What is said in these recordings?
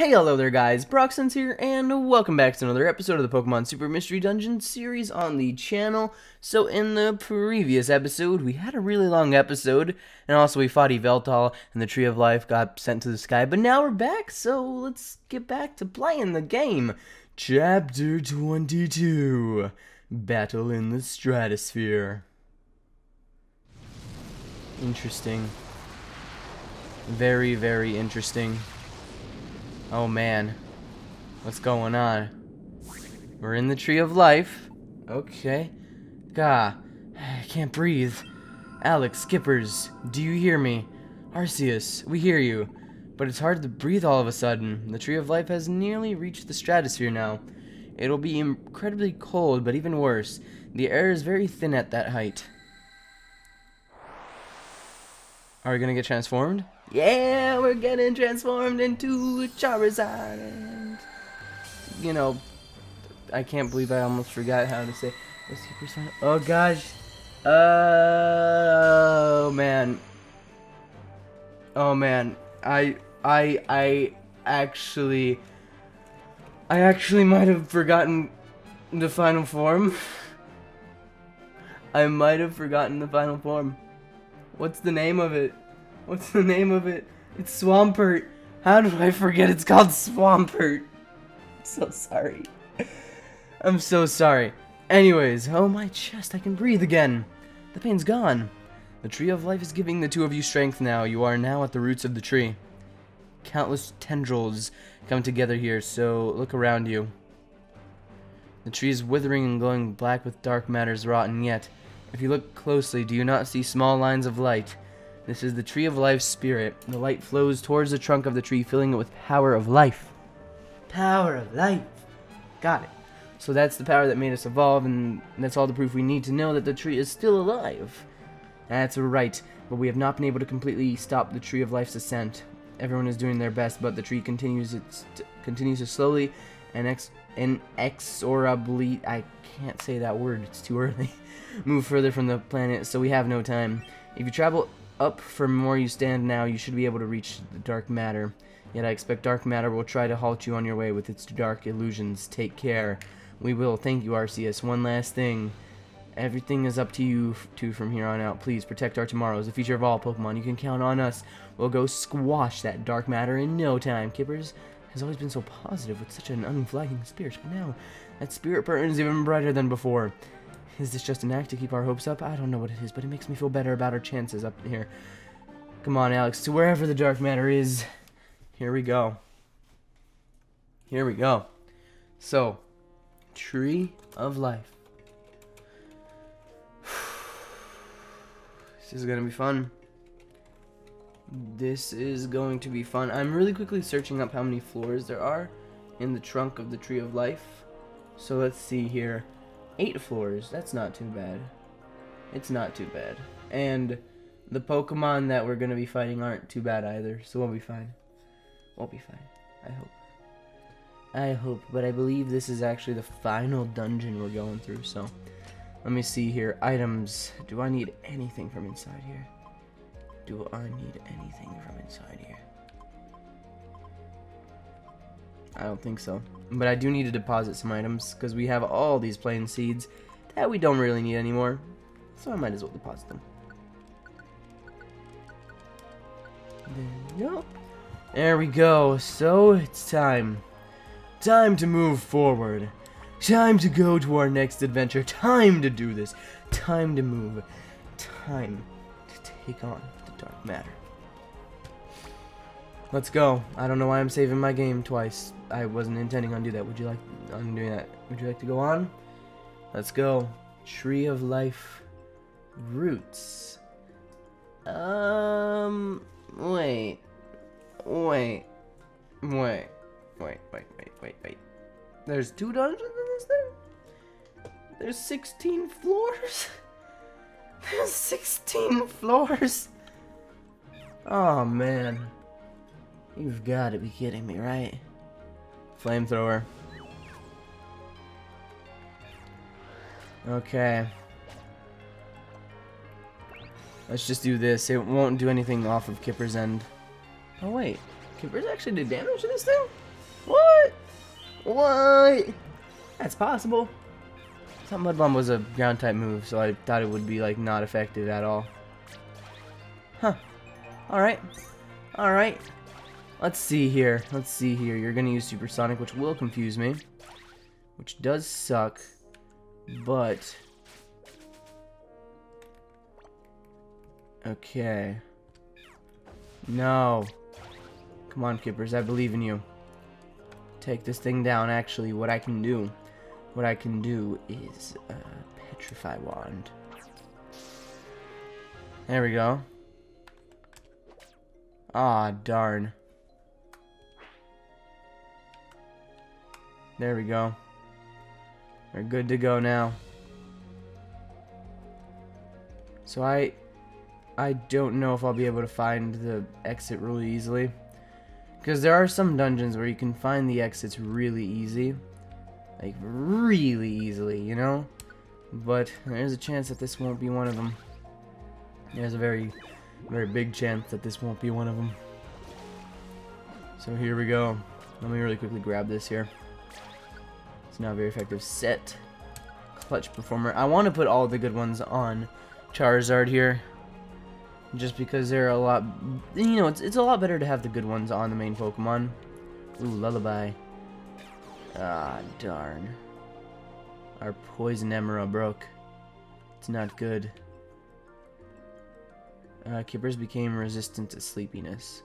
Hey, hello there guys, Proxence here, and welcome back to another episode of the Pokemon Super Mystery Dungeon series on the channel. So in the previous episode, we had a really long episode, and also we fought Yveltal, and the Tree of Life got sent to the sky, but now we're back, so let's get back to playing the game. Chapter 22, Battle in the Stratosphere. Interesting. Very, very interesting. Oh man, what's going on? We're in the Tree of Life. Okay. Gah, I can't breathe. Alex, Skippers, do you hear me? Arceus, we hear you. But it's hard to breathe all of a sudden. The Tree of Life has nearly reached the stratosphere now. It'll be incredibly cold, but even worse. The air is very thin at that height. Are we gonna get transformed? Yeah, we're getting transformed into Charizard. You know, I can't believe I almost forgot how to say. Oh gosh. Oh man. Oh man. I actually might have forgotten the final form. I might have forgotten the final form. What's the name of it? What's the name of it? It's Swampert. How did I forget it's called Swampert? I'm so sorry. I'm so sorry. Anyways, oh my chest, I can breathe again. The pain's gone. The Tree of Life is giving the two of you strength now. You are now at the roots of the tree. Countless tendrils come together here, so look around you. The tree is withering and glowing black with dark matters rotten, yet if you look closely, do you not see small lines of light? This is the Tree of Life's spirit. The light flows towards the trunk of the tree, filling it with power of life. Power of life. Got it. So that's the power that made us evolve, and that's all the proof we need to know that the tree is still alive. That's right, but we have not been able to completely stop the Tree of Life's ascent. Everyone is doing their best, but the tree continues to slowly and inexorably, I can't say that word, it's too early, move further from the planet, so we have no time. If you travel up from where you stand now, you should be able to reach the dark matter. Yet I expect dark matter will try to halt you on your way with its dark illusions. Take care. We will. Thank you, Arceus. One last thing. Everything is up to you two from here on out. Please protect our tomorrows. The future of all Pokemon. You can count on us. We'll go squash that dark matter in no time. Kippers has always been so positive with such an unflagging spirit, but now that spirit burns even brighter than before. Is this just an act to keep our hopes up? I don't know what it is, but it makes me feel better about our chances up here. Come on, Alex, to wherever the dark matter is. Here we go. Here we go. So, Tree of Life. This is going to be fun. This is going to be fun. I'm really quickly searching up how many floors there are in the trunk of the Tree of Life. So let's see here. 8 floors, that's not too bad. It's not too bad. And the Pokemon that we're going to be fighting aren't too bad either, so we'll be fine. We'll be fine. I hope. I hope, but I believe this is actually the final dungeon we're going through, so let me see here. Items. Do I need anything from inside here? Do I need anything from inside here? I don't think so, but I do need to deposit some items because we have all these plain seeds that we don't really need anymore, so I might as well deposit them. There, yep. There we go. So it's time. Time to move forward. Time to go to our next adventure. Time to do this. Time to move. Time to take on the dark matter. Let's go. I don't know why I'm saving my game twice. I wasn't intending on doing that. Would you like to go on? Let's go. Tree of Life roots. Wait. There's 2 dungeons in this thing? There's 16 floors? There's 16 floors? Oh man. You've got to be kidding me, right? Flamethrower. Okay. Let's just do this. It won't do anything off of Kipper's end. Oh, wait. Kipper's actually did damage to this thing? What? What? That's possible. I thought Mudlum was a ground type move, so I thought it would be like not effective at all. Huh. Alright. Alright. Let's see here. Let's see here. You're gonna use Supersonic, which will confuse me. Which does suck. But okay. No. Come on, Kippers. I believe in you. Take this thing down. Actually, what I can do is Petrify Wand. There we go. Ah, darn. There we go. We're good to go now. So I don't know if I'll be able to find the exit really easily, because there are some dungeons where you can find the exits really easy, like really easily, you know, but there's a chance that this won't be one of them. There's a very, very big chance that this won't be one of them. So here we go. Let me really quickly grab this here. It's not very effective. Set. Clutch Performer. I want to put all the good ones on Charizard here, just because they're a lot, you know, it's a lot better to have the good ones on the main Pokemon. Ooh, Lullaby. Ah, darn. Our Poison Emerald broke. It's not good. Kippers became resistant to sleepiness.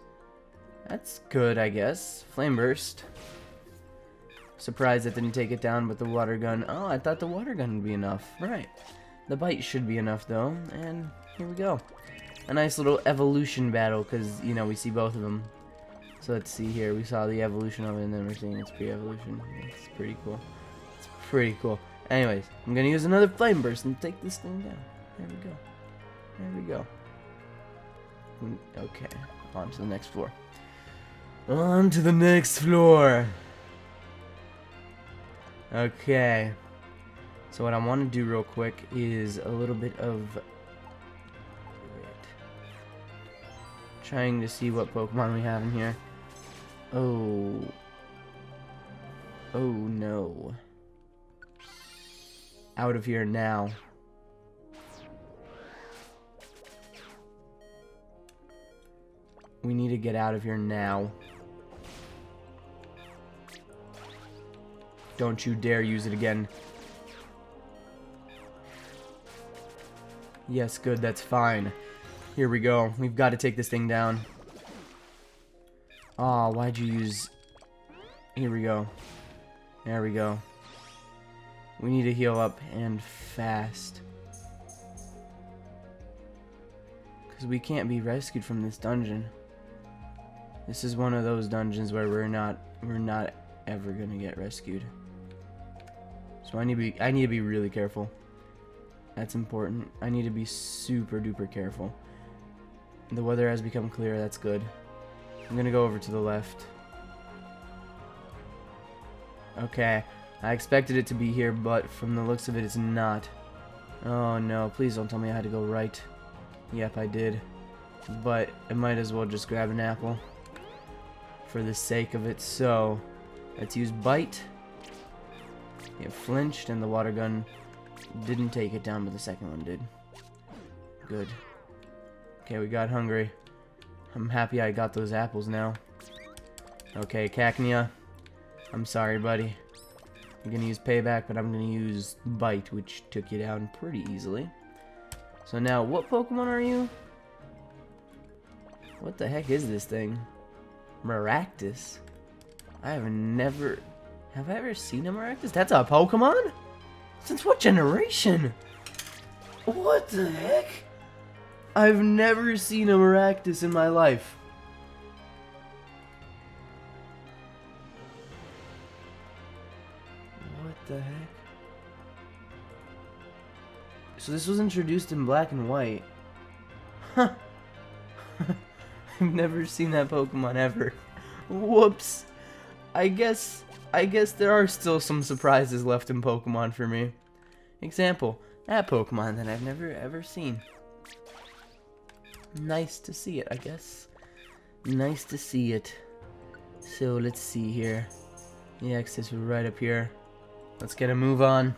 That's good, I guess. Flame Burst. Surprised that didn't take it down, but the Water Gun. Oh, I thought the Water Gun would be enough. Right. The Bite should be enough, though. And here we go. A nice little evolution battle, because, you know, we see both of them. So let's see here. We saw the evolution of it, and then we're seeing its pre-evolution. It's pretty cool. It's pretty cool. Anyways, I'm going to use another Flame Burst and take this thing down. There we go. There we go. Okay. On to the next floor. On to the next floor! Okay. So what I want to do real quick is a little bit of trying to see what Pokemon we have in here. Oh. Oh no. Out of here now. We need to get out of here now. Don't you dare use it again. Yes, good, that's fine. Here we go. We've got to take this thing down. Aw, why'd you use... Here we go. There we go. We need to heal up and fast. Because we can't be rescued from this dungeon. This is one of those dungeons where we're not ever gonna get rescued. So I need to be really careful. That's important. I need to be super duper careful. The weather has become clear, that's good. I'm gonna go over to the left. Okay, I expected it to be here, but from the looks of it, it's not. Oh no, please don't tell me I had to go right. Yep, I did. But I might as well just grab an apple for the sake of it, so let's use Bite. It flinched, and the Water Gun didn't take it down, but the second one did. Good. Okay, we got hungry. I'm happy I got those apples now. Okay, Cacnea. I'm sorry, buddy. I'm gonna use Payback, but I'm gonna use Bite, which took you down pretty easily. So now, what Pokemon are you? What the heck is this thing? Maractus? Have I ever seen a Maractus? That's a Pokemon? Since what generation? What the heck? I've never seen a Maractus in my life. What the heck? So this was introduced in black and white. Huh. I've never seen that Pokemon ever. Whoops. I guess there are still some surprises left in Pokemon for me. Example, that Pokemon that I've never ever seen. Nice to see it, I guess. Nice to see it. So let's see here. Deoxys right up here. Let's get a move on.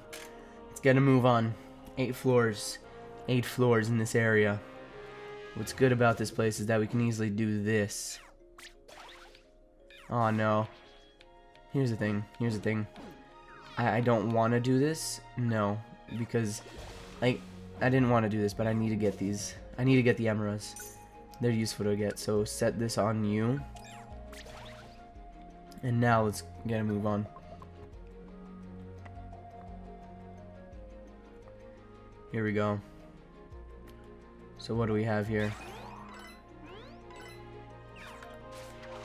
Let's get a move on. 8 floors. 8 floors in this area. What's good about this place is that we can easily do this. Oh no. Here's the thing. Here's the thing. I don't want to do this. No. Because, like, I didn't want to do this, but I need to get these. I need to get the Emeras. They're useful to get, so set this on you. And now let's get a move on. Here we go. So what do we have here?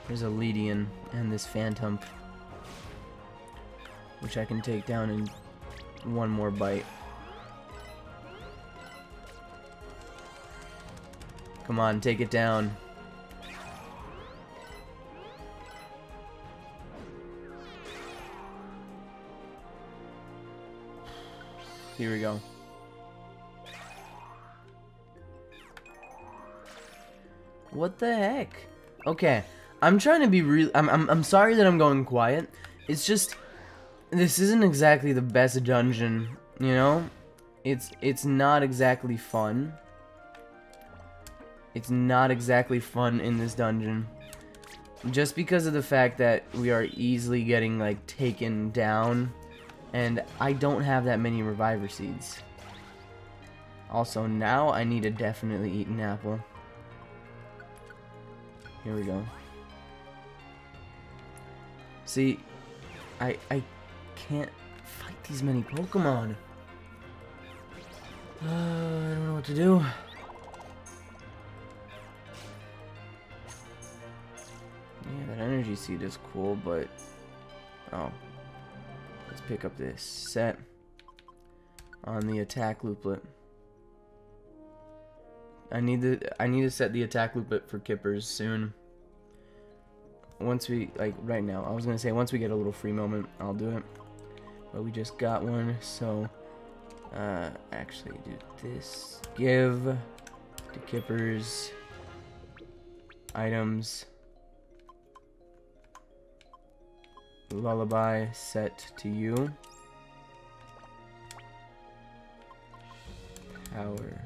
There's a Leedian and this Phantump, which I can take down in one more bite. Come on, take it down. Here we go. What the heck? Okay, I'm trying to be real. I'm sorry that I'm going quiet. It's just this isn't exactly the best dungeon, you know? It's not exactly fun. It's not exactly fun in this dungeon. Just because of the fact that we are easily getting, like, taken down. And I don't have that many Reviver Seeds. Also, now I need to definitely eat an apple. Here we go. See, I can't fight these many Pokemon. I don't know what to do. Yeah, that energy seed is cool, but... Oh. Let's pick up this set on the attack looplet. I need to set the attack looplet for Kippers soon. Once we, like, right now, I was gonna say once we get a little free moment, I'll do it. But we just got one, so actually do this. Give to Kippers items. Lullaby set to you. Power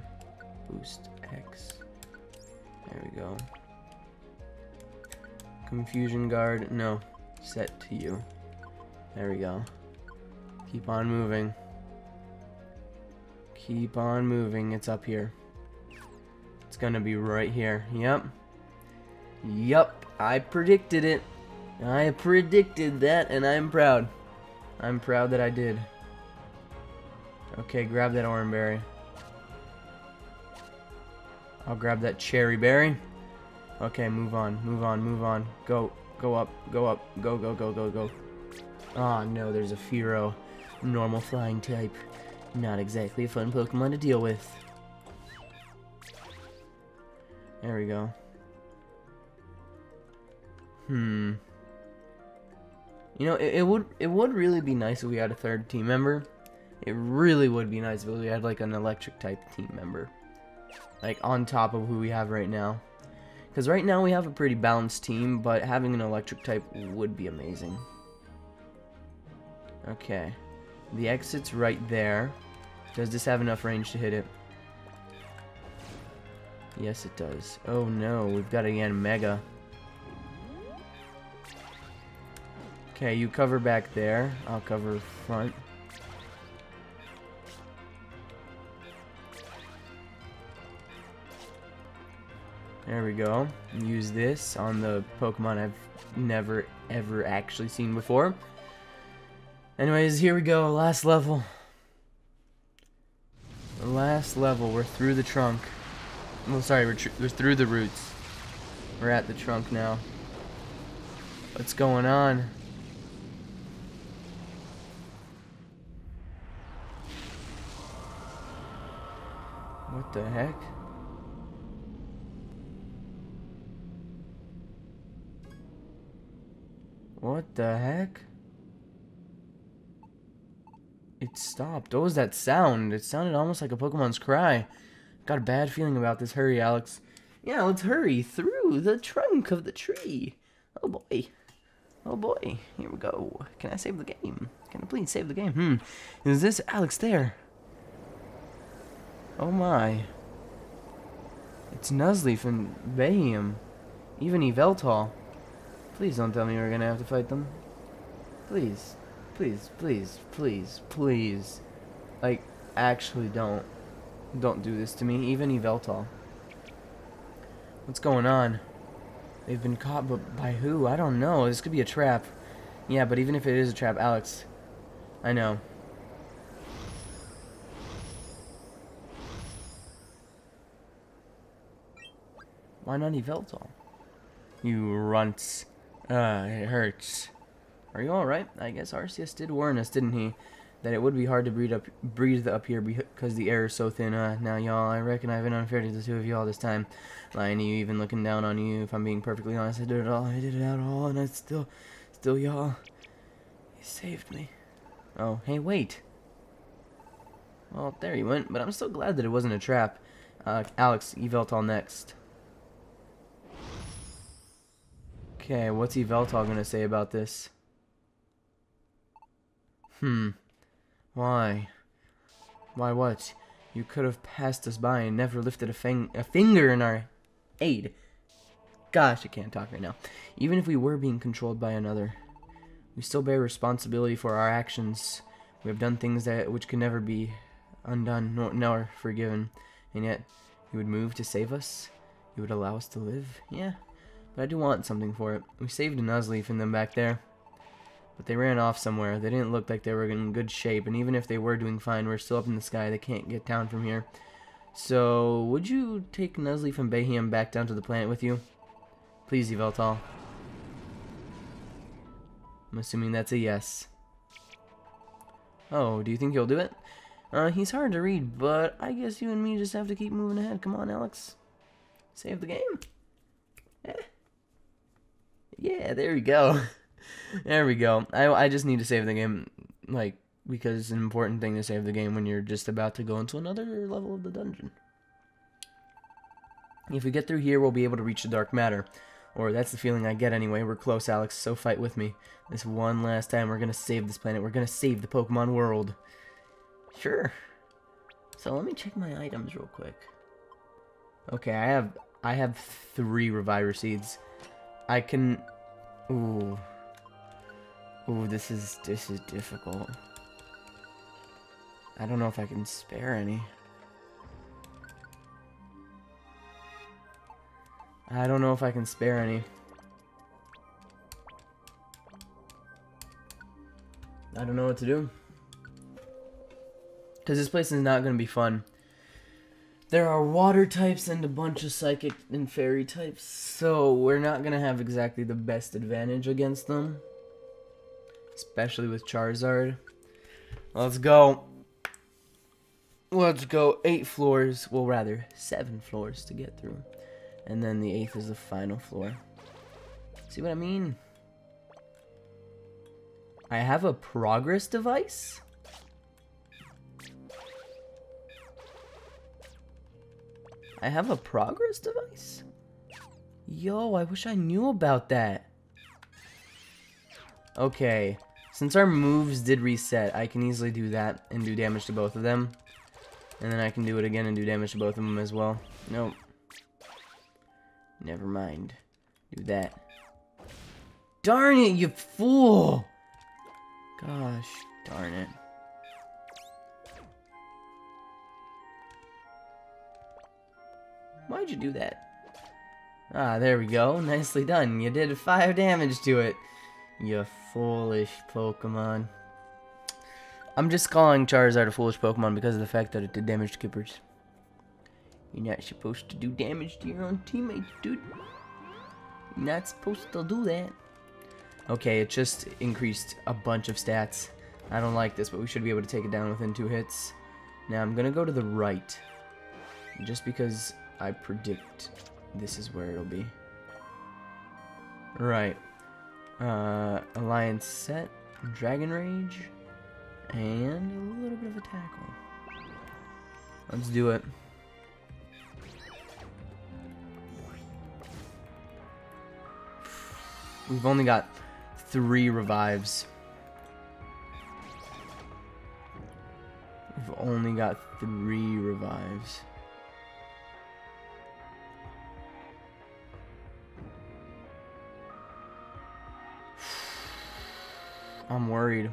boost X. There we go. Confusion guard, no, set to you. There we go. Keep on moving. Keep on moving. It's up here. It's gonna be right here. Yep. Yep. I predicted it. I predicted that, and I'm proud. I'm proud that I did. Okay, grab that orange berry. I'll grab that cherry berry. Okay, move on, move on, move on. Go, go up, go up, go, go, go, go, go. Oh no, there's a Fearow. Normal flying type. Not exactly a fun Pokemon to deal with. There we go. Hmm. You know, it would really be nice if we had a third team member. It really would be nice if we had, like, an electric type team member, like, on top of who we have right now. Because right now we have a pretty balanced team, but having an electric type would be amazing. Okay, the exit's right there. Does this have enough range to hit it? Yes, it does. Oh no, we've got again Mega. Okay, you cover back there. I'll cover front. There we go. Use this on the Pokemon I've never, ever actually seen before. Anyways, here we go. Last level. The last level. We're through the trunk. Well, sorry, we're through the roots. We're at the trunk now. What's going on? What the heck? What the heck? It stopped. What was that sound? It sounded almost like a Pokemon's cry. Got a bad feeling about this. Hurry, Alex. Yeah, let's hurry through the trunk of the tree. Oh boy. Oh boy, here we go. Can I save the game? Can I please save the game? Is this Alex there? Oh my. It's Nuzleaf and Bayium. Even Yveltal. Please don't tell me we're gonna have to fight them. Please. Please, please, please, please. Like, actually don't. Don't do this to me. Even Yveltal. What's going on? They've been caught, but by who? I don't know. This could be a trap. Yeah, but even if it is a trap, Alex. I know. Why not Yveltal? You runts. It hurts. Are you alright? I guess Arceus did warn us, didn't he? That it would be hard to breathe up here because the air is so thin. Now, y'all, I reckon I've been unfair to the two of you all this time. Lying to you, even looking down on you. If I'm being perfectly honest, I did it all. I did it out all, and I still y'all. You saved me. Oh, hey, wait. Well, there he went, but I'm still glad that it wasn't a trap. Alex, Yveltal next. Okay, what's Yveltal gonna say about this? Why? Why what? You could have passed us by and never lifted a finger in our aid. Gosh, I can't talk right now. Even if we were being controlled by another, we still bear responsibility for our actions. We have done things which can never be undone nor forgiven. And yet, you would move to save us? You would allow us to live? Yeah, but I do want something for it. We saved a Nuzleaf and them back there. But they ran off somewhere. They didn't look like they were in good shape, and even if they were doing fine, we're still up in the sky. They can't get down from here. So, would you take Nuzleaf and Bayium back down to the planet with you? Please, Yveltal. I'm assuming that's a yes. Oh, do you think you'll do it? He's hard to read, but I guess you and me just have to keep moving ahead. Come on, Alex. Save the game. Yeah, there we go. There we go. I just need to save the game, like, because it's an important thing to save the game when you're just about to go into another level of the dungeon. If we get through here, we'll be able to reach the Dark Matter. Or that's the feeling I get anyway. We're close, Alex, so fight with me. This one last time, we're gonna save this planet. We're gonna save the Pokemon world. Sure. So let me check my items real quick. Okay, I have 3 Reviver Seeds. I can... Ooh... Ooh, this is difficult. I don't know if I can spare any. I don't know if I can spare any. I don't know what to do. 'Cause this place is not gonna be fun. There are water types and a bunch of psychic and fairy types, so we're not gonna have exactly the best advantage against them. Especially with Charizard. Let's go. Let's go. 8 floors. Well, rather, 7 floors to get through. And then the 8th is the final floor. See what I mean? I have a progress device? I have a progress device? Yo, I wish I knew about that. Okay. Since our moves did reset, I can easily do that and do damage to both of them. And then I can do it again and do damage to both of them as well. Nope. Never mind. Do that. Darn it, you fool! Gosh, darn it. Why'd you do that? Ah, there we go. Nicely done. You did 5 damage to it. You foolish Pokemon. I'm just calling Charizard a foolish Pokemon because of the fact that it did damage to Kippers. You're not supposed to do damage to your own teammates, dude. You're not supposed to do that. Okay, it just increased a bunch of stats. I don't like this, but we should be able to take it down within 2 hits. Now I'm gonna go to the right. Just because I predict this is where it'll be. Right. Alliance set, Dragon Rage, and a little bit of a tackle. Let's do it. We've only got 3 revives. We've only got 3 revives. I'm worried.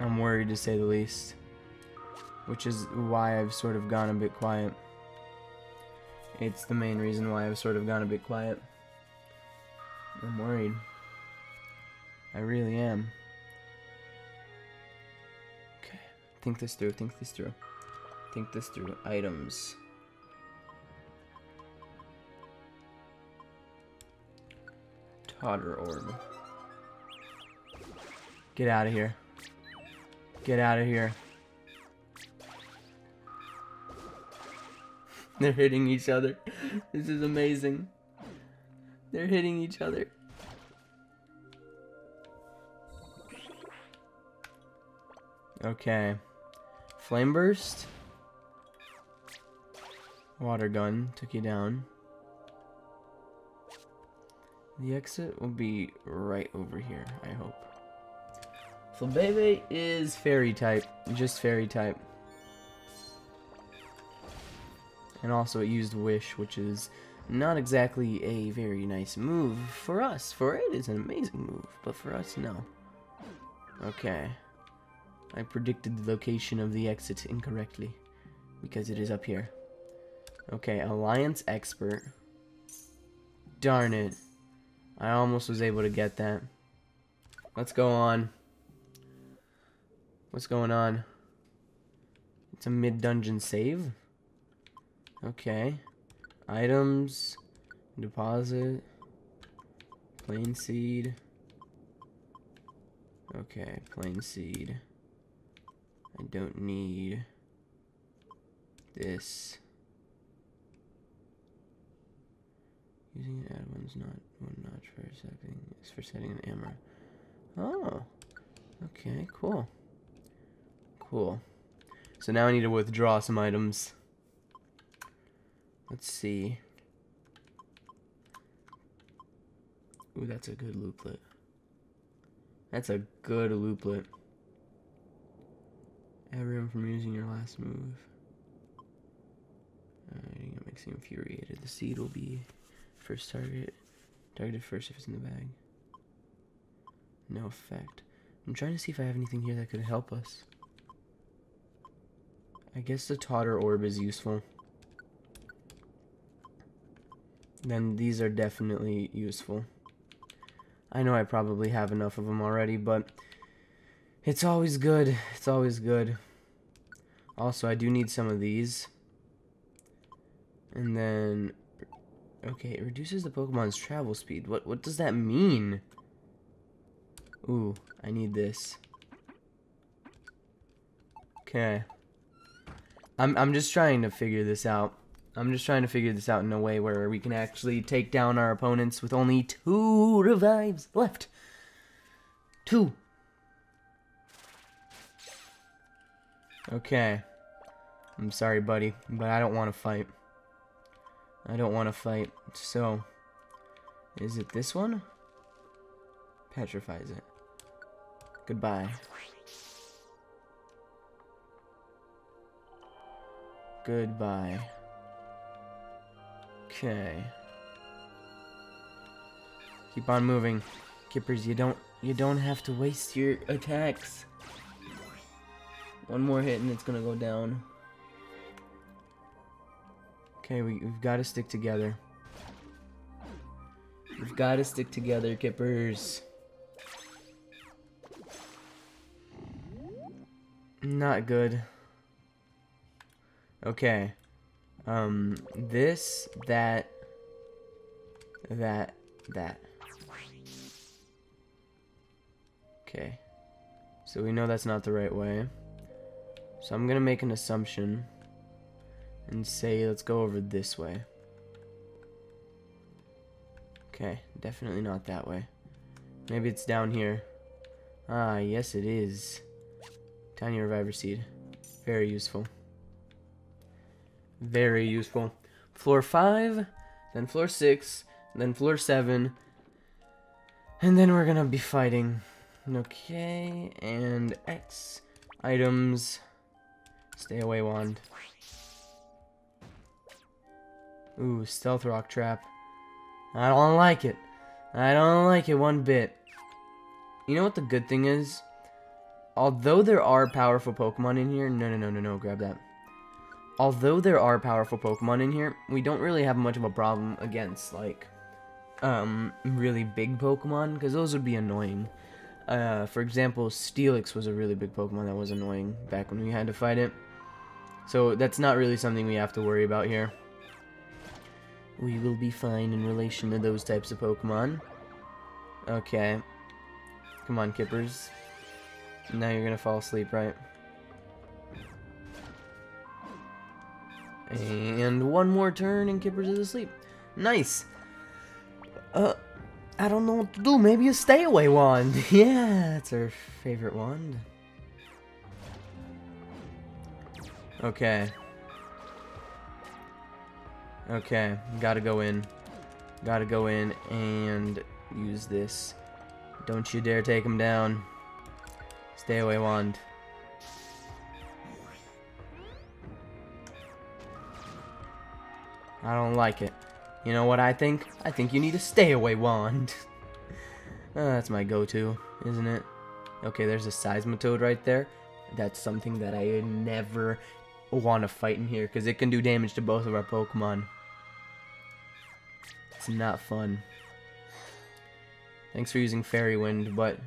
I'm worried, to say the least. Which is why I've sort of gone a bit quiet. It's the main reason why I've sort of gone a bit quiet. I'm worried. I really am. Okay. Think this through. Think this through. Think this through. Items. Totter orb. Get out of here. Get out of here. They're hitting each other. This is amazing. They're hitting each other. Okay. Flame burst. Water gun took you down. The exit will be right over here, I hope. Flabébé is fairy type. Just fairy type. And also it used Wish, which is not exactly a very nice move for us. For it is an amazing move, but for us, no. Okay. I predicted the location of the exit incorrectly, because it is up here. Okay, Alliance Expert. Darn it. I almost was able to get that. Let's go on. What's going on? It's a mid-dungeon save. Okay. Items, deposit, plain seed. Okay, plain seed. I don't need this. Using an add one's not one notch for a second. It's for setting an ammo. Oh, okay, cool. Cool. So now I need to withdraw some items. Let's see. Ooh, that's a good looplet. That's a good looplet. Everyone from using your last move. It makes you infuriated. The seed will be first target. Targeted first if it's in the bag. No effect. I'm trying to see if I have anything here that could help us. I guess the Totter Orb is useful. Then these are definitely useful. I know I probably have enough of them already, but it's always good. It's always good. Also, I do need some of these. And then, okay, it reduces the Pokemon's travel speed. What does that mean? Ooh, I need this. Okay. I'm just trying to figure this out. I'm just trying to figure this out in a way where we can actually take down our opponents with only 2 revives left. 2. Okay. I'm sorry, buddy, but I don't want to fight. I don't want to fight. So, is it this one? Petrifies it. Goodbye. Goodbye. Okay. Keep on moving, Kippers. You don't have to waste your attacks. One more hit and it's gonna go down. Okay, we've got to stick together. We've got to stick together, Kippers. Not good. Okay. This, that. Okay. So we know that's not the right way. So I'm gonna make an assumption and say let's go over this way. Okay, definitely not that way. Maybe it's down here. Ah, yes it is. Tiny Reviver Seed. Very useful. Very useful. Floor 5, then floor 6, then floor 7, And then we're gonna be fighting. Okay, and X items. Stay away wand. Ooh, stealth rock trap. I don't like it. I don't like it one bit. You know what the good thing is? Although there are powerful Pokemon in here, no, grab that. Although there are powerful Pokemon in here, we don't really have much of a problem against, like, really big Pokemon, because those would be annoying. For example, Steelix was a really big Pokemon that was annoying back when we had to fight it. So that's not really something we have to worry about here. We will be fine in relation to those types of Pokemon. Okay. Come on, Kippers. Now you're gonna fall asleep, right? And one more turn and Kippers is asleep. Nice! I don't know what to do. Maybe a stay away wand. Yeah, that's our favorite wand. Okay. Okay, gotta go in. Gotta go in and use this. Don't you dare take him down. Stay away wand. I don't like it. You know what I think? I think you need a stay away wand. That's my go-to, isn't it? Okay, there's a Seismitoad right there. That's something that I never want to fight in here, because it can do damage to both of our Pokemon. It's not fun. Thanks for using Fairy Wind, but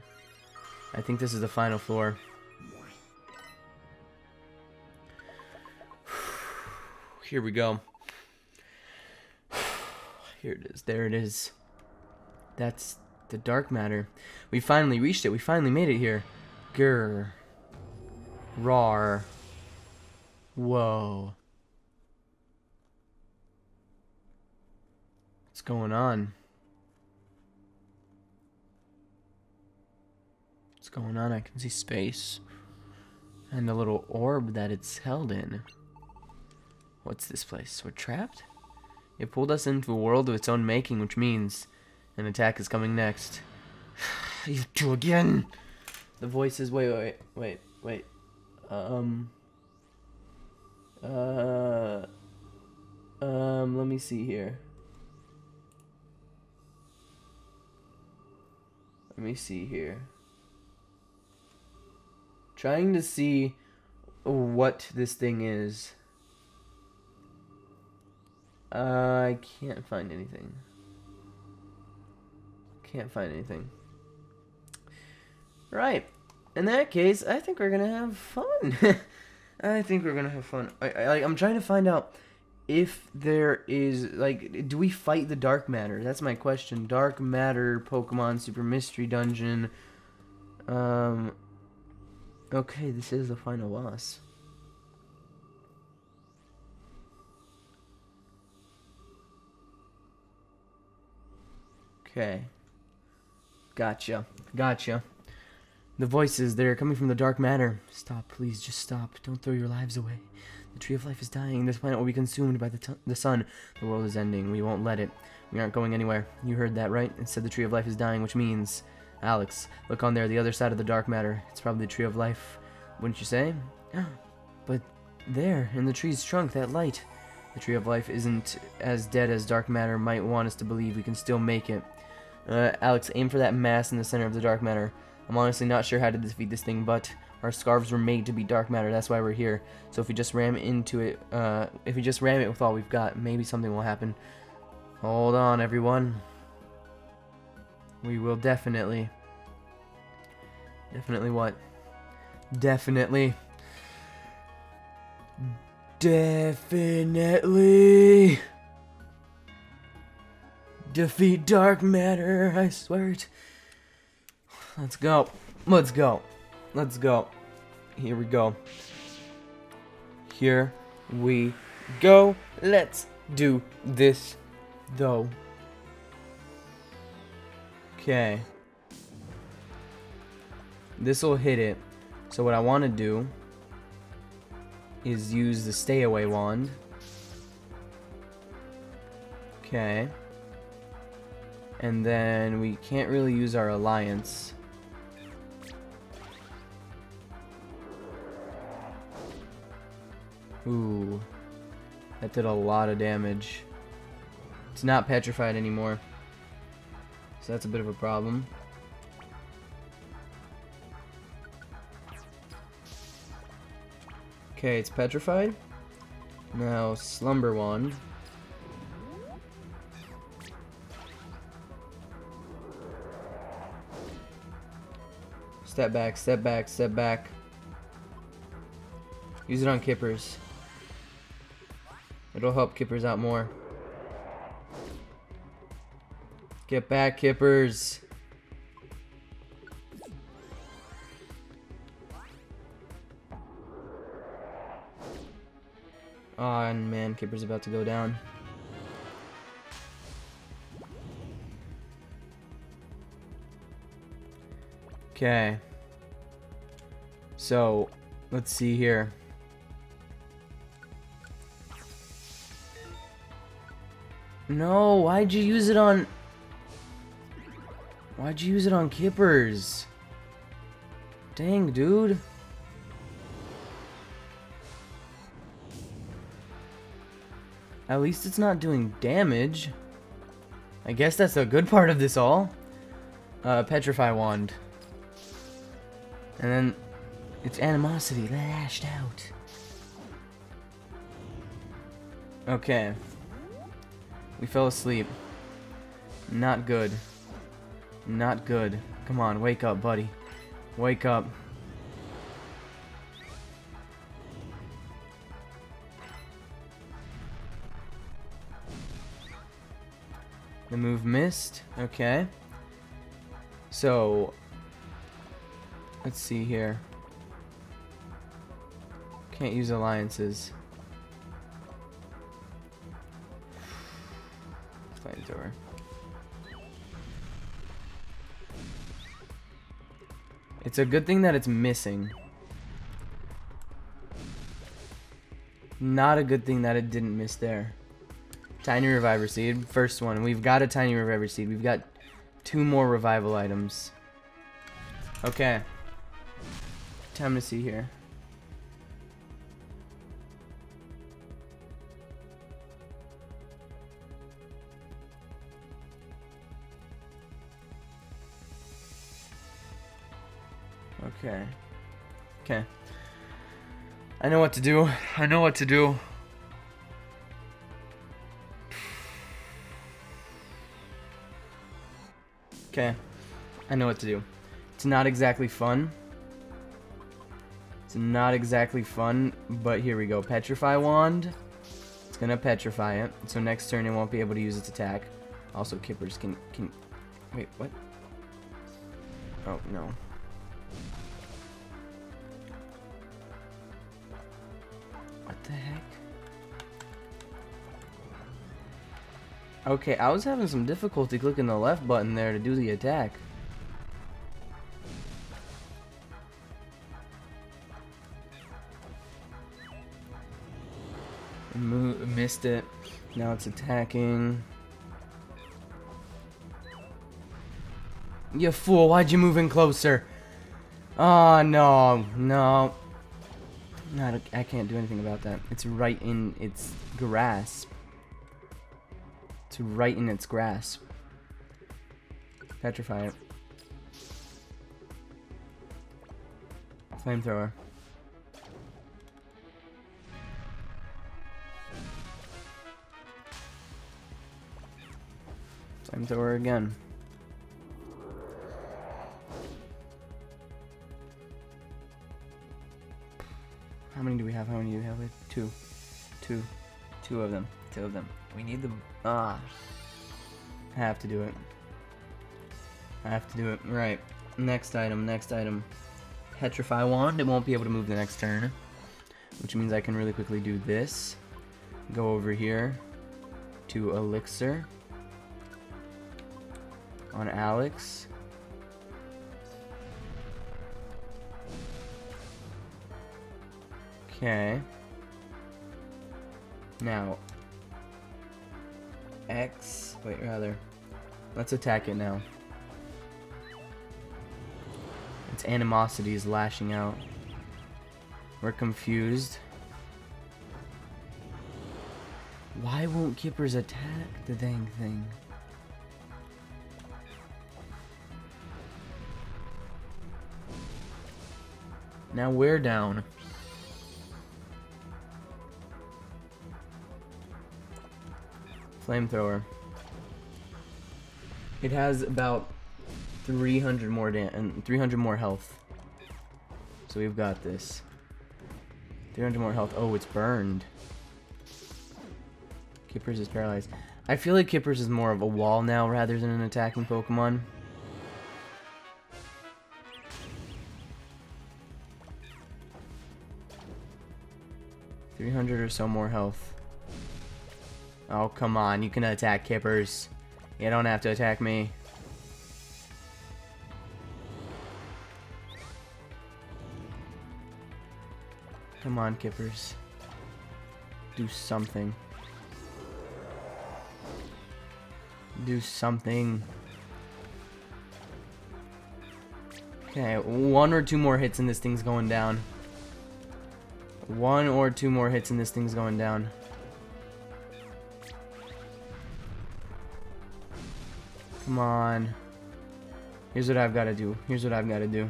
I think this is the final floor. Here we go. Here it is. There it is. That's the Dark Matter. We finally reached it. We finally made it here. Grr. Rar. Whoa. What's going on? What's going on? I can see space. And the little orb that it's held in. What's this place? We're trapped? It pulled us into a world of its own making, which means an attack is coming next. You two again! The voice is... Wait. Let me see here. Trying to see what this thing is. I can't find anything. Right. In that case, I think we're gonna have fun. I'm trying to find out if there is, like, do we fight the Dark Matter? That's my question. Dark Matter, Pokemon Super Mystery Dungeon. Okay, this is the final boss. Okay. Gotcha. The voices, they're coming from the Dark Matter. Stop, please, just stop. Don't throw your lives away. The Tree of Life is dying. This planet will be consumed by the sun. The world is ending. We won't let it. We aren't going anywhere. You heard that, right? It said the Tree of Life is dying, which means... Alex, look on there, the other side of the Dark Matter. It's probably the Tree of Life, wouldn't you say? But there, in the tree's trunk, that light. The Tree of Life isn't as dead as Dark Matter might want us to believe. We can still make it. Alex, aim for that mass in the center of the Dark Matter. I'm honestly not sure how to defeat this thing, but our scarves were made to be Dark Matter. That's why we're here. So if we just ram into it, with all we've got, maybe something will happen. Hold on, everyone. We will definitely. Definitely what? Definitely. Defeat Dark Matter, I swear it. Let's go. Here we go. Let's do this, though. Okay. This'll hit it. So what I want to do is use the stay away wand. Okay. And then we can't really use our alliance. Ooh. That did a lot of damage. It's not petrified anymore. So that's a bit of a problem. Okay, it's petrified. Now, Slumber Wand. Step back, step back, step back. Use it on Kippers. It'll help Kippers out more. Get back, Kippers! Aw, oh, man, Kippers about to go down. Okay. So, let's see here. No, why'd you use it on... Why'd you use it on Kippers? Dang, dude. At least it's not doing damage. I guess that's a good part of this all. Petrify Wand. And then it's Animosity lashed out. Okay. We fell asleep. Not good. Not good. Come on, wake up, buddy. Wake up. The move missed. Okay. So, let's see here. Can't use alliances. Flamethrower. It's a good thing that it's missing. Not a good thing that it didn't miss there. Tiny Reviver Seed, first one. We've got a Tiny Reviver Seed. We've got 2 more revival items. Okay. Time to see here. Okay. Okay. I know what to do. I know what to do. Okay, I know what to do. It's not exactly fun. It's not exactly fun, but here we go. Petrify Wand. It's gonna petrify it. So next turn it won't be able to use its attack. Also, Kippers can wait, what? Oh, no. What the heck? Okay, I was having some difficulty clicking the left button there to do the attack. Missed it. Now it's attacking. You fool, why'd you move in closer? Oh, no, no. No, I can't do anything about that. It's right in its grasp. It's right in its grasp. Petrify it. Flamethrower. Flamethrower again. How many do we have? How many do we have? We have 2. 2 of them. 2 of them. We need them. Ah. I have to do it. I have to do it. Right. Next item. Next item. Petrify Wand. It won't be able to move the next turn. Which means I can really quickly do this. Go over here to Elixir. On Alex. Okay. Now. X, wait, rather Let's attack it now. Its animosity is lashing out. We're confused. Why won't Gippers attack the dang thing? Now we're down. Flamethrower. It has about 300 more and 300 more health. So we've got this. 300 more health. Oh, it's burned. Kippers is paralyzed. I feel like Kippers is more of a wall now rather than an attacking Pokemon. Or so more health. Oh, come on. You can attack Kippers. You don't have to attack me. Come on, Kippers. Do something. Do something. Okay, one or two more hits and this thing's going down. One or two more hits and this thing's going down. Come on. Here's what I've got to do. Here's what I've got to do.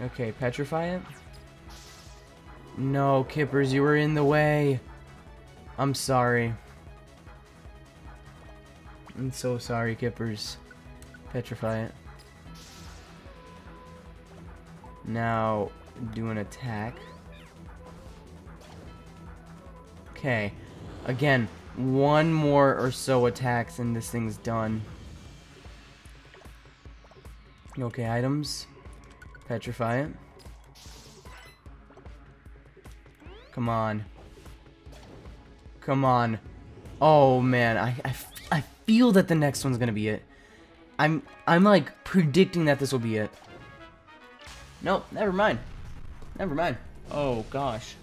Okay, petrify it. No, Kippers, you were in the way. I'm sorry. I'm so sorry, Kippers. Petrify it. Now, do an attack. Okay. Again, one more or so attacks and this thing's done. Okay, items. Petrify it. Come on. Come on. Oh, man. I feel that the next one's gonna be it. I'm like predicting that this will be it. Nope, never mind. Never mind. Oh gosh.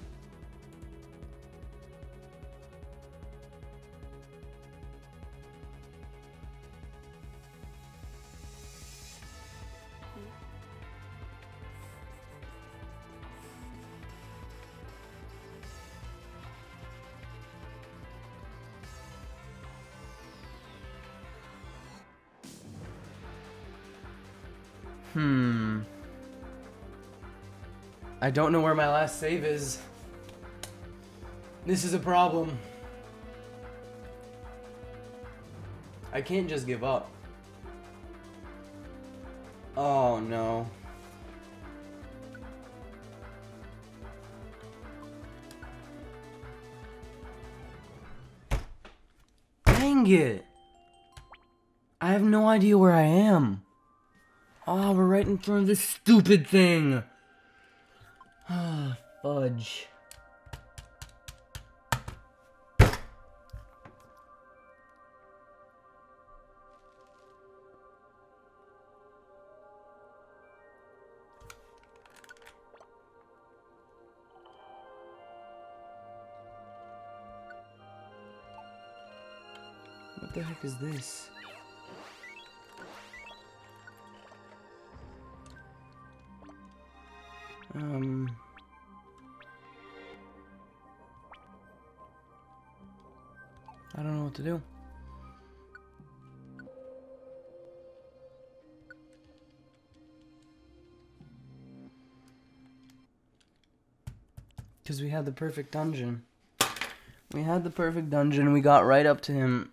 I don't know where my last save is. This is a problem. I can't just give up. Oh no. Dang it. I have no idea where I am. Oh, we're right in front of this stupid thing! Ah, fudge. What the heck is this? I don't know what to do. Because we had the perfect dungeon. We had the perfect dungeon, we got right up to him.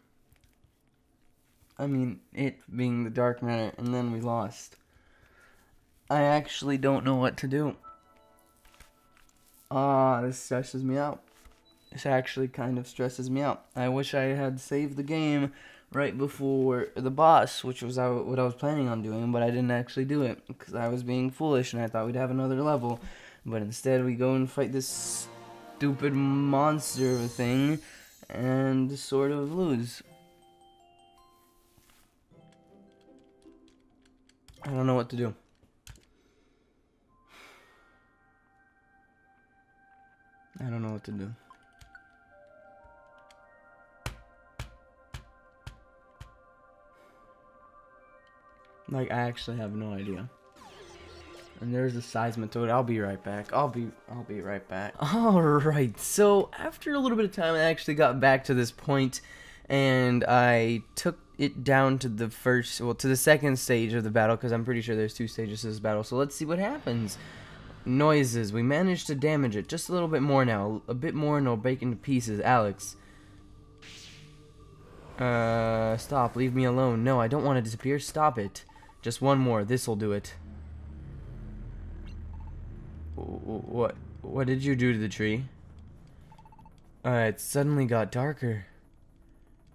I mean, it being the Dark Matter, and then we lost. I actually don't know what to do. Ah, this stresses me out. This actually kind of stresses me out. I wish I had saved the game right before the boss, which was what I was planning on doing, but I didn't actually do it because I was being foolish and I thought we'd have another level. But instead we go and fight this stupid monster of a thing and sort of lose. I don't know what to do. I don't know what to do. Like, I actually have no idea. And there's the Seismitoad. I'll be right back. I'll be right back. Alright, so after a little bit of time, I actually got back to this point, and I took it down to the first, well, to the second stage of the battle, because I'm pretty sure there's two stages to this battle, so let's see what happens. Noises. We managed to damage it just a little bit more now. A bit more and it'll break into pieces. Alex. Stop. Leave me alone. No, I don't want to disappear. Stop it. Just one more. This'll do it. What? What did you do to the tree? It suddenly got darker.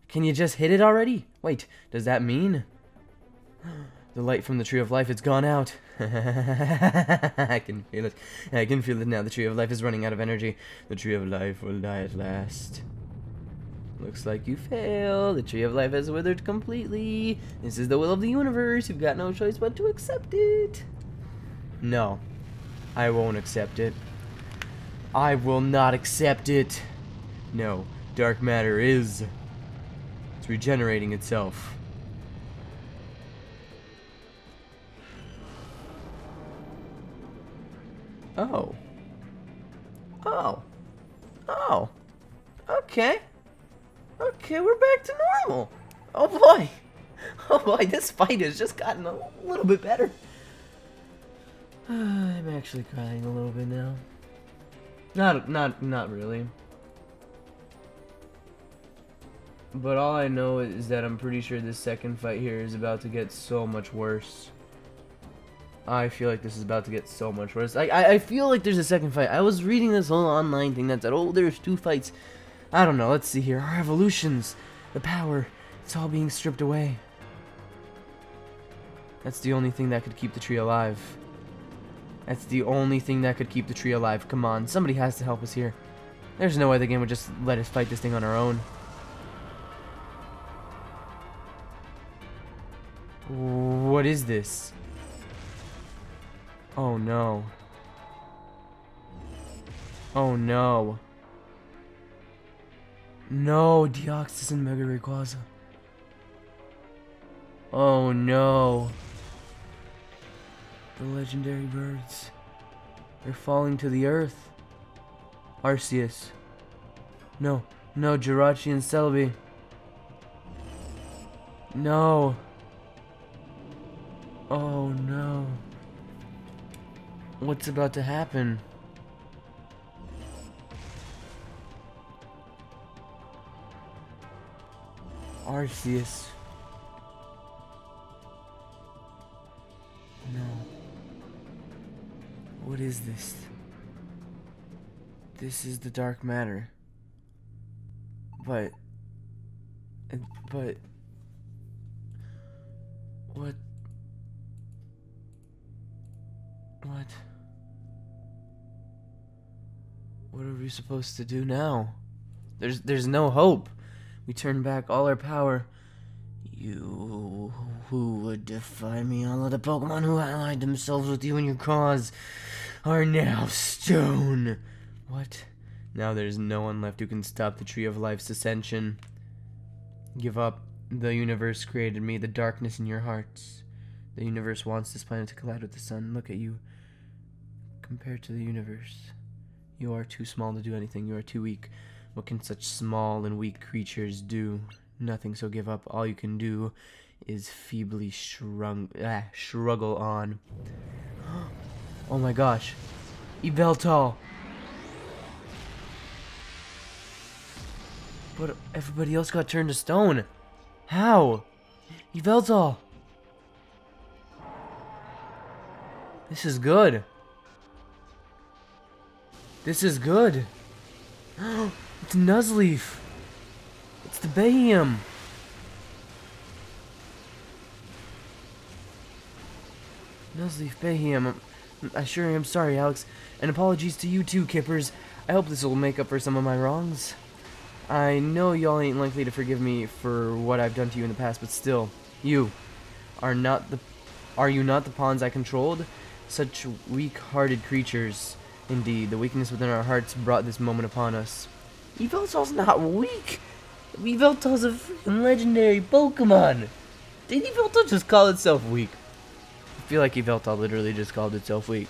Can you just hit it already? Wait, does that mean? The light from the Tree of Life, it's gone out. I can feel it. I can feel it now. The Tree of Life is running out of energy. The Tree of Life will die at last. Looks like you fail. The Tree of Life has withered completely. This is the will of the universe. You've got no choice but to accept it. No, I won't accept it. I will not accept it. No, Dark Matter is... regenerating itself. Oh. Oh. Oh. Okay. Okay, we're back to normal. Oh boy. Oh boy, this fight has just gotten a little bit better. I'm actually crying a little bit now. Not really. But all I know is that I'm pretty sure this second fight here is about to get so much worse. I feel like this is about to get so much worse. I feel like there's a second fight. I was reading this whole online thing that said, oh, there's two fights. I don't know. Let's see here. Our evolutions. The power. It's all being stripped away. That's the only thing that could keep the tree alive. That's the only thing that could keep the tree alive. Come on. Somebody has to help us here. There's no way the game would just let us fight this thing on our own. What is this? Oh no. Oh no. No, Deoxys and Mega Rayquaza. Oh no. The legendary birds. They're falling to the earth. Arceus. No, no, Jirachi and Celebi. No. Oh no. What's about to happen? Arceus. No. What is this? This is the Dark Matter. But... What? What? What are we supposed to do now? There's no hope. We turn back all our power. You who would defy me, all of the Pokemon who allied themselves with you and your cause are now stone. What? Now there's no one left who can stop the Tree of Life's ascension. Give up. The universe created me, the darkness in your hearts. The universe wants this planet to collide with the sun. Look at you. Compared to the universe, you are too small to do anything. You are too weak. What can such small and weak creatures do? Nothing, so give up. All you can do is feebly shruggle on. Oh my gosh. Yveltal. But everybody else got turned to stone. How? Yveltal. This is good. This is good. It's Nuzleaf. It's the Bayium. Nuzleaf, Bayium. I sure am sorry, Alex. And apologies to you too, Kippers. I hope this will make up for some of my wrongs. I know y'all ain't likely to forgive me for what I've done to you in the past, but still, you are not the... Are you not the pawns I controlled? Such weak-hearted creatures. Indeed, the weakness within our hearts brought this moment upon us. Yveltal's not weak! Yveltal's a freaking legendary Pokemon! Did Yveltal just call itself weak? I feel like Yveltal literally just called itself weak.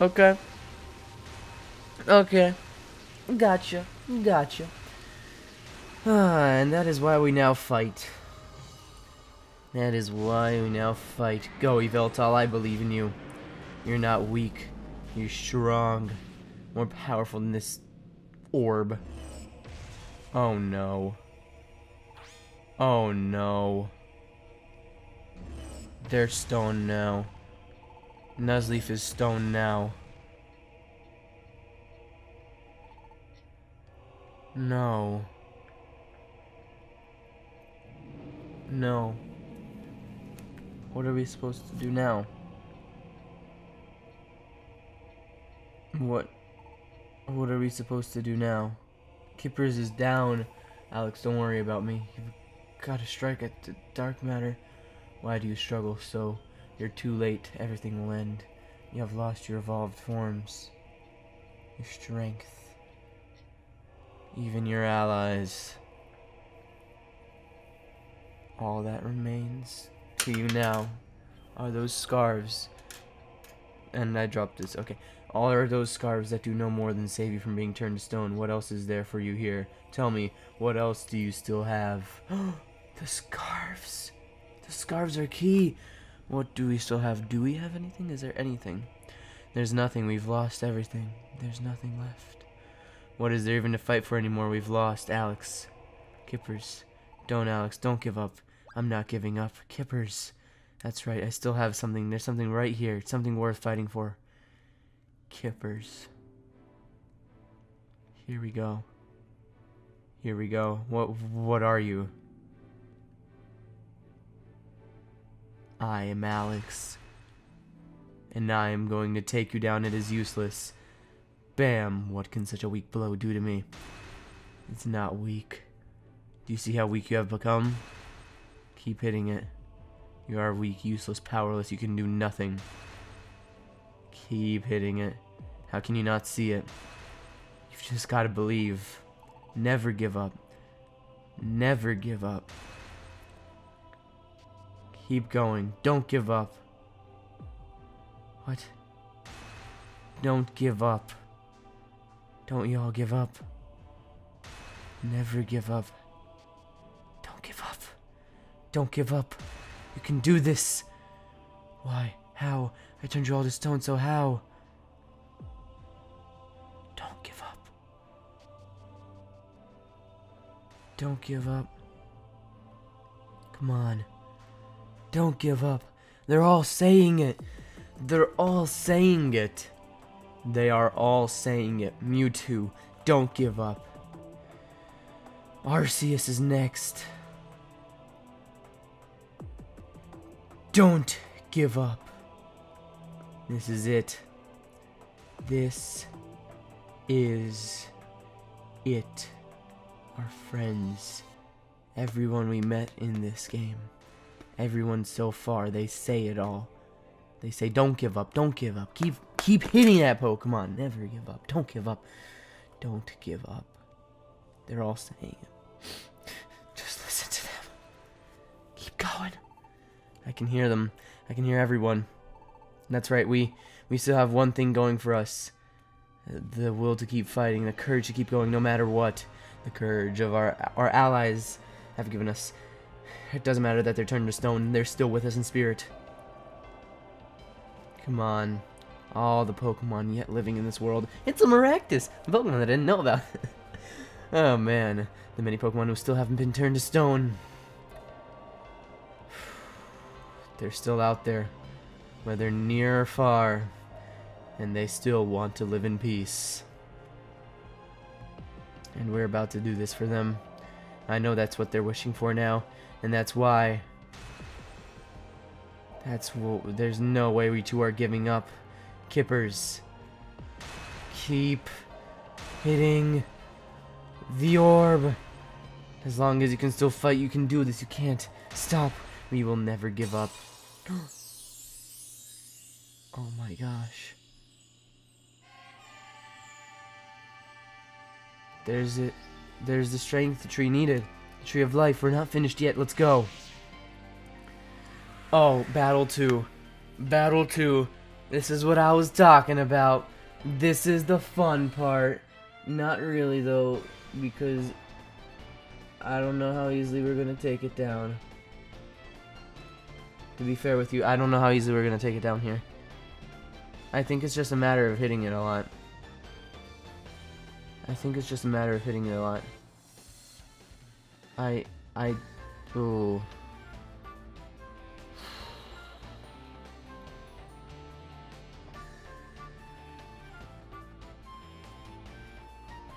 Okay. Okay. Gotcha. Gotcha. And that is why we now fight. That is why we now fight. Go, Yveltal, I believe in you. You're not weak. You're strong. More powerful than this orb. Oh no. Oh no. They're stoned now. Nuzleaf is stoned now. No. No. What are we supposed to do now? What are we supposed to do now? Kippers is down. Alex, don't worry about me. You've got to strike at the dark matter. Why do you struggle so? You're too late. Everything will end. You have lost your evolved forms. Your strength. Even your allies. All that remains to you now are those scarves. And I dropped this. Okay. All are those scarves that do no more than save you from being turned to stone. What else is there for you here? Tell me, what else do you still have? The scarves! The scarves are key! What do we still have? Do we have anything? Is there anything? There's nothing. We've lost everything. There's nothing left. What is there even to fight for anymore? We've lost. Alex. Kippers. Don't, Alex. Don't give up. I'm not giving up. Kippers. That's right. I still have something. There's something right here. It's something worth fighting for. Kippers. Here we go. Here we go. What are you? I am Alex. And I am going to take you down. It is useless. Bam! What can such a weak blow do to me? It's not weak. Do you see how weak you have become? Keep hitting it. You are weak, useless, powerless. You can do nothing. Keep hitting it. How can you not see it? You've just got to believe. Never give up. Never give up. Keep going. Don't give up. What? Don't give up. Don't y'all give up. Never give up. Don't give up. Don't give up. You can do this. Why? How? I turned you all to stone, so how? Don't give up. Don't give up. Come on. Don't give up. They're all saying it. They're all saying it. They are all saying it. Mewtwo, don't give up. Arceus is next. Don't give up. This is it. This is it. Our friends. Everyone we met in this game. Everyone so far. They say it all. They say don't give up. Don't give up. Keep hitting that Pokemon. Never give up. Don't give up. Don't give up. They're all saying it. Just listen to them. Keep going. I can hear them. I can hear everyone. That's right, we still have one thing going for us. The will to keep fighting, the courage to keep going no matter what. The courage of our allies have given us. It doesn't matter that they're turned to stone, they're still with us in spirit. Come on. All the Pokemon yet living in this world. It's a Maractus! The Pokemon that I didn't know about. Oh man, the many Pokemon who still haven't been turned to stone. They're still out there. Whether near or far, and they still want to live in peace. And we're about to do this for them. I know that's what they're wishing for now, and that's why. That's what. There's no way we two are giving up. Kippers, keep hitting the orb. As long as you can still fight, you can do this. You can't stop. We will never give up. Oh my gosh. There's it. There's the strength the tree needed. The Tree of Life. We're not finished yet. Let's go. Oh, Battle 2. Battle 2. This is what I was talking about. This is the fun part. Not really, though, because I don't know how easily we're going to take it down. To be fair with you, I don't know how easily we're going to take it down here. I think it's just a matter of hitting it a lot. Ooh.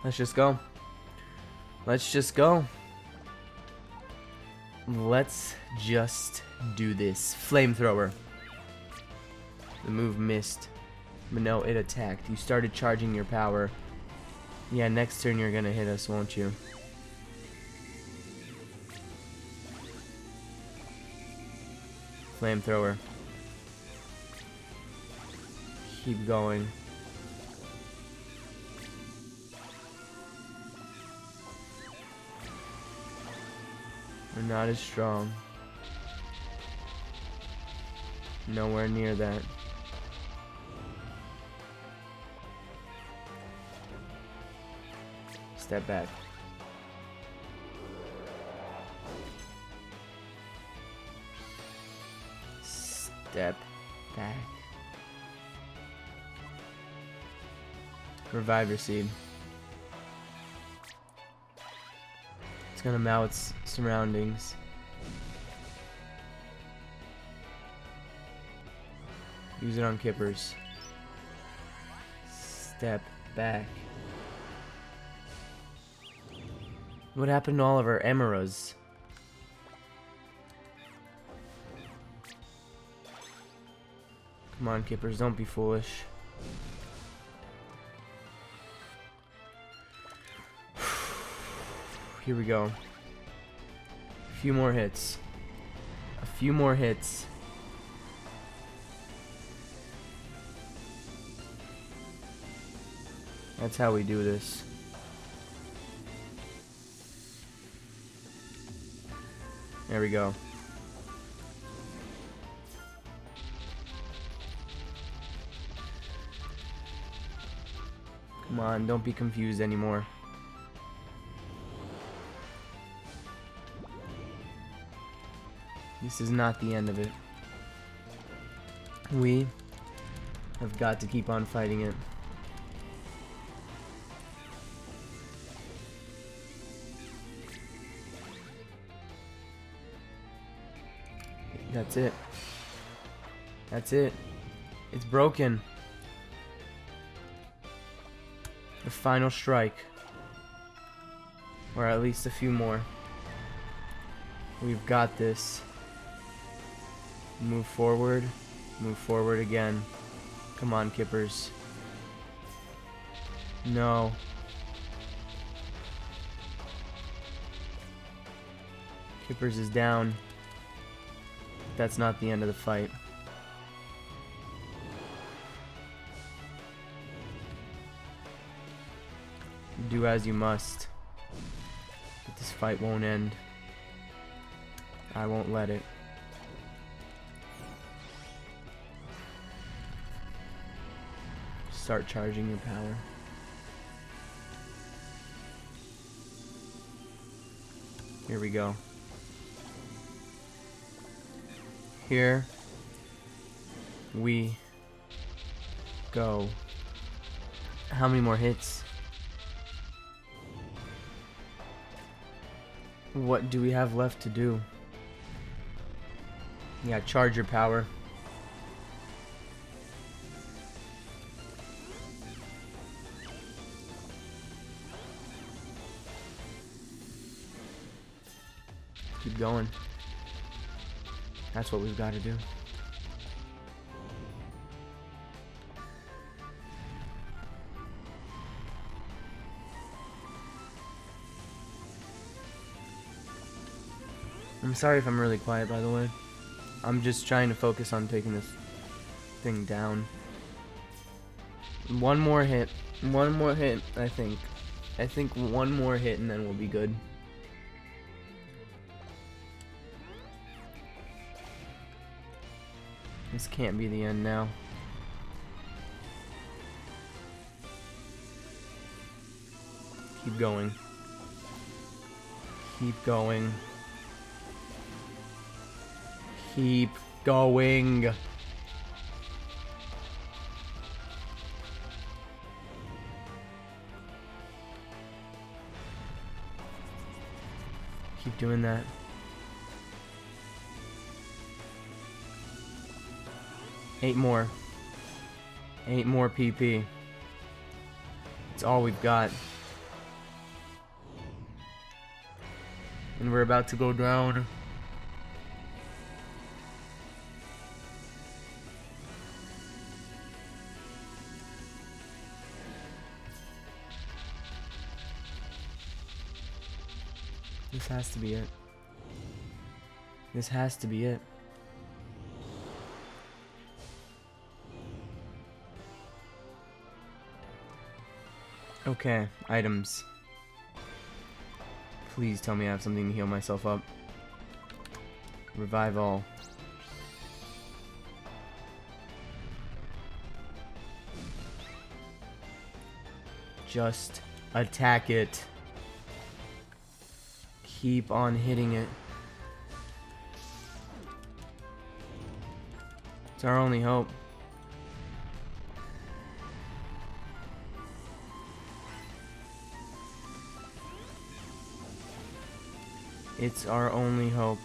Let's just go. Let's just do this. Flamethrower. The move missed. But no, it attacked. You started charging your power. Yeah, next turn you're gonna hit us, won't you? Flamethrower. Keep going. We're not as strong. Nowhere near that. Step back. Reviver Seed. It's gonna mow its surroundings. Use it on Kippers. Step back. What happened to all of our Emeras? Come on, Kippers, don't be foolish. Here we go. A few more hits. That's how we do this. There we go. Come on, don't be confused anymore. This is not the end of it. We have got to keep on fighting it. That's it. It's broken. The final strike. Or at least a few more. We've got this. Move forward. Move forward again. Come on, Kippers. No. Kippers is down. That's not the end of the fight. Do as you must. But this fight won't end. I won't let it. Start charging your power. Here we go. Here we go. How many more hits? What do we have left to do? Yeah, charge your power. Keep going. That's what we've got to do. I'm sorry if I'm really quiet, by the way. I'm just trying to focus on taking this thing down. One more hit. I think. I think one more hit and then we'll be good. This can't be the end now. Keep going. Keep going. Keep going. Keep doing that. Eight more. 8 more PP. It's all we've got. And we're about to go down. This has to be it. This has to be it. Okay, items. Please tell me I have something to heal myself up. Revive all. Just attack it. Keep on hitting it. It's our only hope. It's our only hope.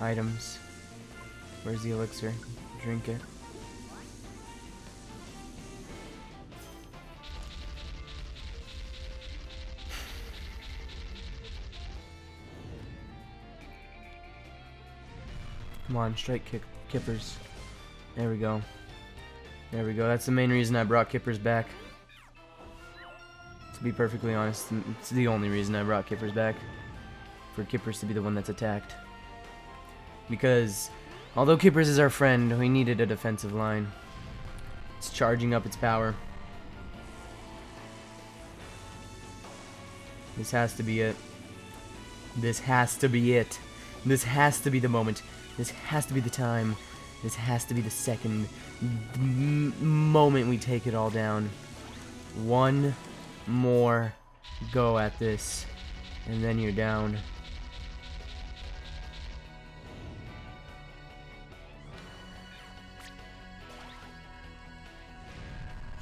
Items. Where's the elixir? Drink it. Come on, strike kick, Kippers. There we go. There we go. That's the main reason I brought Kippers back. To be perfectly honest, it's the only reason I brought Kippers back. For Kippers to be the one that's attacked. Because, although Kippers is our friend, we needed a defensive line. It's charging up its power. This has to be it. This has to be it. This has to be the moment. This has to be the time. This has to be the second. The moment we take it all down. One more go at this, and then you're down.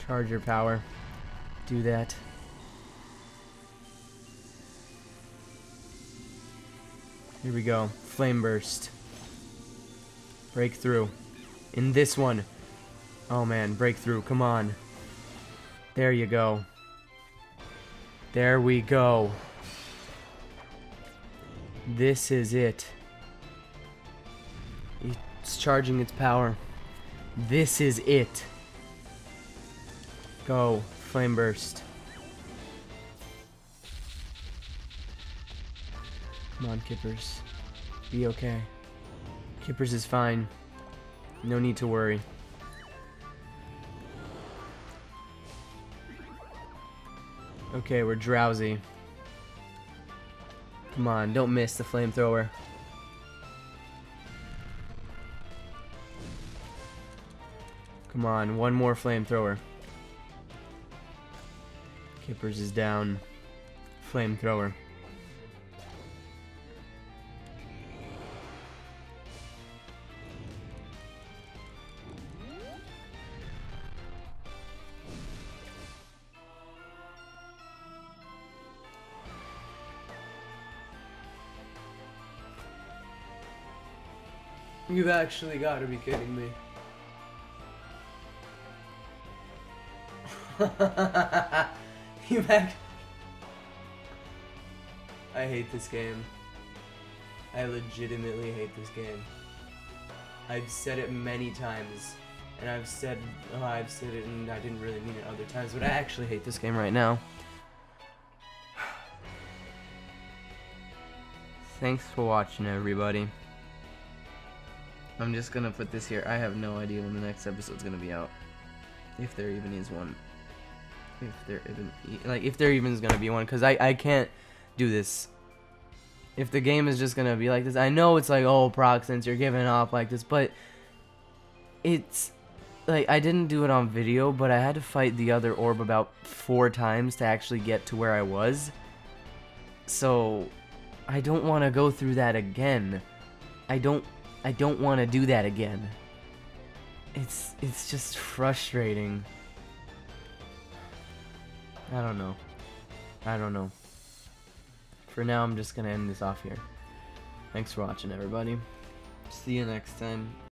Charge your power. Do that. Here we go. Flame burst. Breakthrough. In this one. Oh man, breakthrough. Come on. There you go. There we go. This is it. It's charging its power. This is it. Go, flame burst. Come on, Kippers. Be okay. Kippers is fine. No need to worry. Okay, we're drowsy. Come on, don't miss the flamethrower. Come on, one more flamethrower. Kippers is down. Flamethrower. You've actually got to be kidding me. I hate this game. I legitimately hate this game. I've said it many times, and I've said it and I didn't really mean it other times, but I actually hate this game right now. Thanks for watching, everybody. I'm just gonna put this here. I have no idea when the next episode's gonna be out. If there even is one. if there even, like, if there even is gonna be one, because I can't do this. If the game is just gonna be like this, I know it's like, oh, Proxence, you're giving up like this, but it's like, I didn't do it on video, but I had to fight the other orb about 4 times to actually get to where I was. So I don't want to go through that again. I don't want to do that again. It's just frustrating. I don't know. For now, I'm just gonna end this off here. Thanks for watching, everybody. See you next time.